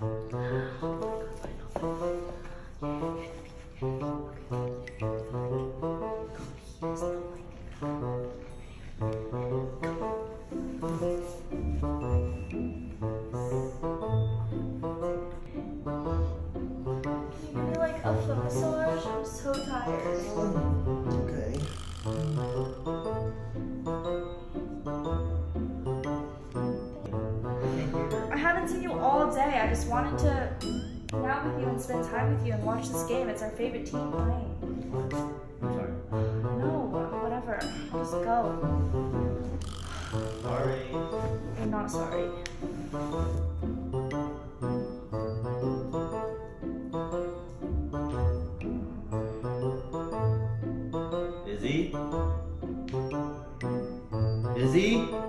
I'm so tired. Okay. I haven't seen you all day. I just wanted to hang out with you and spend time with you and watch this game. It's our favorite team playing. I'm sorry. No, whatever. Just go. Sorry. I'm not sorry. Izzy?